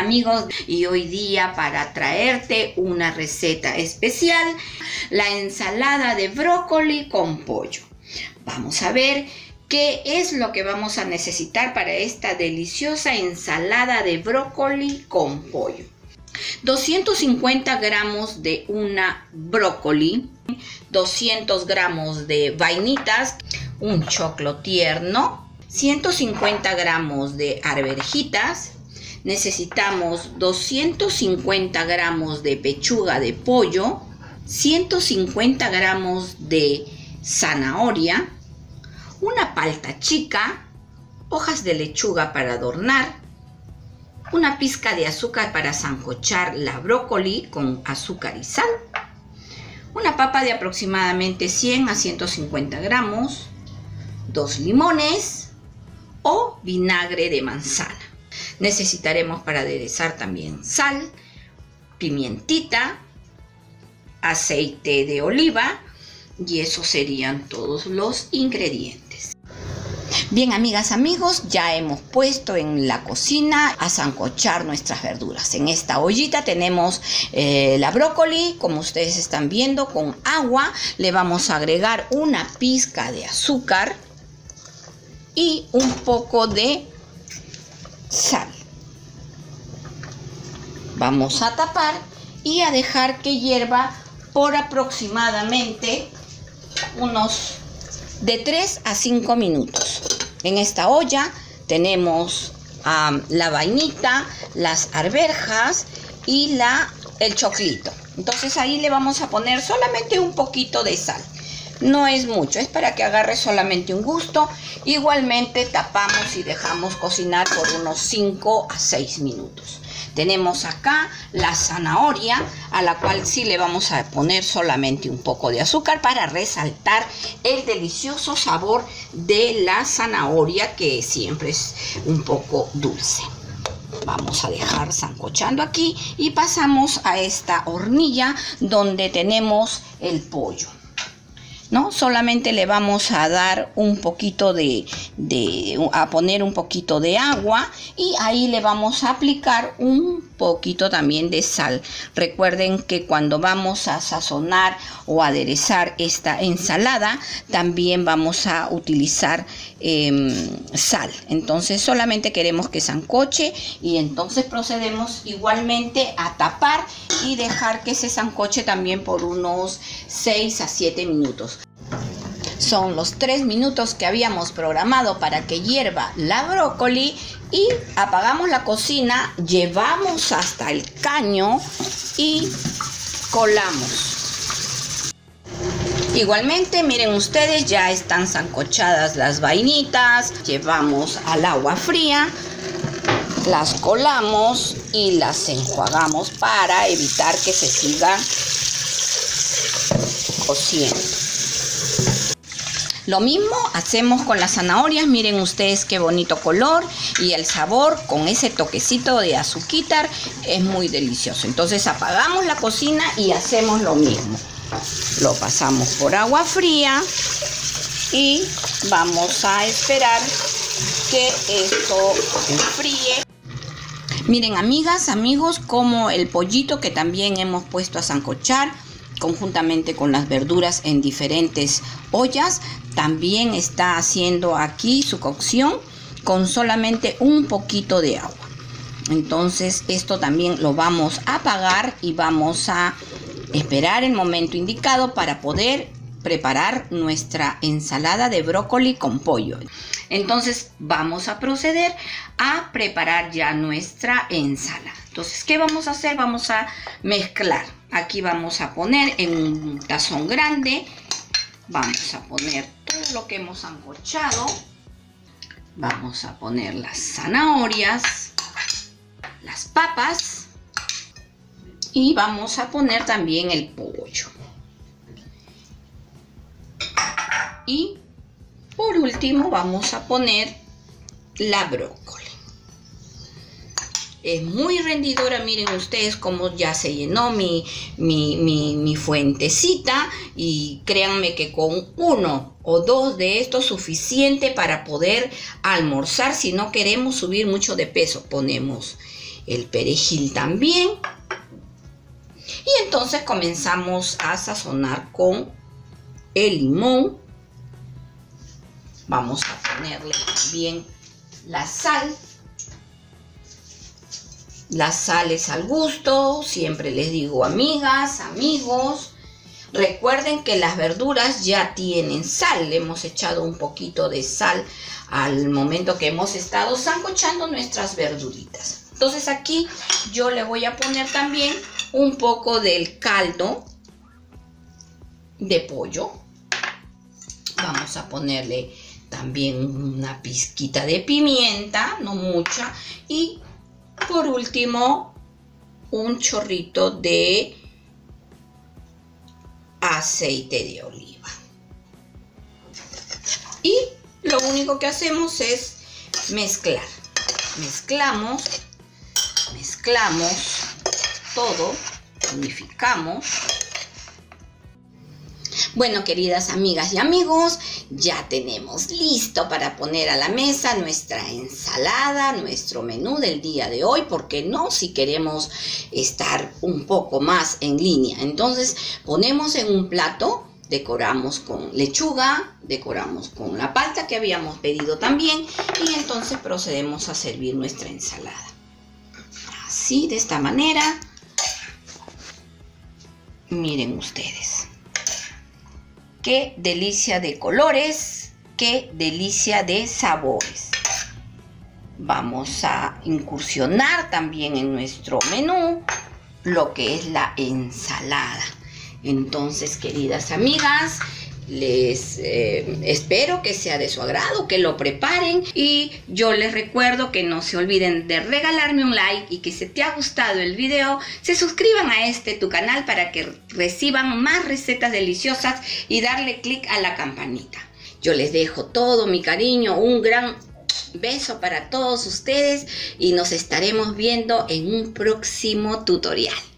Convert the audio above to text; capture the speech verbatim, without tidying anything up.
amigos, y hoy día para traerte una receta especial, la ensalada de brócoli con pollo. Vamos a ver qué es lo que vamos a necesitar para esta deliciosa ensalada de brócoli con pollo. doscientos cincuenta gramos de una brócoli, doscientos gramos de vainitas, un choclo tierno, ciento cincuenta gramos de arvejitas, necesitamos doscientos cincuenta gramos de pechuga de pollo, ciento cincuenta gramos de zanahoria, una palta chica, hojas de lechuga para adornar, una pizca de azúcar para sancochar la brócoli con azúcar y sal, una papa de aproximadamente cien a ciento cincuenta gramos, dos limones o vinagre de manzana. Necesitaremos para aderezar también sal, pimientita, aceite de oliva, y esos serían todos los ingredientes. Bien, amigas, amigos, ya hemos puesto en la cocina a sancochar nuestras verduras. En esta ollita tenemos eh, la brócoli, como ustedes están viendo, con agua. Le vamos a agregar una pizca de azúcar y un poco de sal. Vamos a tapar y a dejar que hierva por aproximadamente unos de tres a cinco minutos. En esta olla tenemos um, la vainita, las arvejas y la, el choclito. Entonces ahí le vamos a poner solamente un poquito de sal. No es mucho, es para que agarre solamente un gusto. Igualmente tapamos y dejamos cocinar por unos cinco a seis minutos. Tenemos acá la zanahoria, a la cual sí le vamos a poner solamente un poco de azúcar para resaltar el delicioso sabor de la zanahoria, que siempre es un poco dulce. Vamos a dejar sancochando aquí y pasamos a esta hornilla donde tenemos el pollo. ¿No? Solamente le vamos a dar un poquito de, de, a poner un poquito de agua, y ahí le vamos a aplicar un poquito también de sal. Recuerden que cuando vamos a sazonar o aderezar esta ensalada, también vamos a utilizar eh, sal. Entonces solamente queremos que sancoche, y entonces procedemos igualmente a tapar y dejar que se sancoche también por unos seis a siete minutos. Son los tres minutos que habíamos programado para que hierva la brócoli, y apagamos la cocina, llevamos hasta el caño y colamos. Igualmente, miren ustedes, ya están sancochadas las vainitas, llevamos al agua fría, las colamos y las enjuagamos para evitar que se siga cociendo. Lo mismo hacemos con las zanahorias, miren ustedes qué bonito color, y el sabor con ese toquecito de azuquitar es muy delicioso. Entonces apagamos la cocina y hacemos lo mismo. Lo pasamos por agua fría y vamos a esperar que esto enfríe. Miren, amigas, amigos, como el pollito que también hemos puesto a sancochar conjuntamente con las verduras en diferentes ollas, también está haciendo aquí su cocción con solamente un poquito de agua. Entonces esto también lo vamos a apagar y vamos a esperar el momento indicado para poder preparar nuestra ensalada de brócoli con pollo. Entonces vamos a proceder a preparar ya nuestra ensalada. Entonces, ¿qué vamos a hacer? Vamos a mezclar. Aquí vamos a poner en un tazón grande, vamos a poner todo lo que hemos sancochado, vamos a poner las zanahorias, las papas, y vamos a poner también el pollo. Y por último vamos a poner la brócoli. Es muy rendidora, miren ustedes cómo ya se llenó mi, mi, mi, mi fuentecita, y créanme que con uno o dos de estos suficiente para poder almorzar si no queremos subir mucho de peso. Ponemos el perejil también. Y entonces comenzamos a sazonar con el limón. Vamos a ponerle también la sal. La sal es al gusto, siempre les digo, amigas, amigos. Recuerden que las verduras ya tienen sal. Le hemos echado un poquito de sal al momento que hemos estado sancochando nuestras verduritas. Entonces aquí yo le voy a poner también un poco del caldo de pollo. Vamos a ponerle también una pizquita de pimienta, no mucha. Y por último, un chorrito de aceite de oliva. Y lo único que hacemos es mezclar. Mezclamos, mezclamos todo, unificamos. Bueno, queridas amigas y amigos, ya tenemos listo para poner a la mesa nuestra ensalada, nuestro menú del día de hoy, porque no, si queremos estar un poco más en línea. Entonces ponemos en un plato, decoramos con lechuga, decoramos con la palta que habíamos pedido también, y entonces procedemos a servir nuestra ensalada. Así, de esta manera. Miren ustedes. ¡Qué delicia de colores! ¡Qué delicia de sabores! Vamos a incursionar también en nuestro menú lo que es la ensalada. Entonces, queridas amigas, les eh, espero que sea de su agrado, que lo preparen. Y yo les recuerdo que no se olviden de regalarme un like, y que si te ha gustado el video, se suscriban a este tu canal para que reciban más recetas deliciosas, y darle clic a la campanita. Yo les dejo todo mi cariño, un gran beso para todos ustedes, y nos estaremos viendo en un próximo tutorial.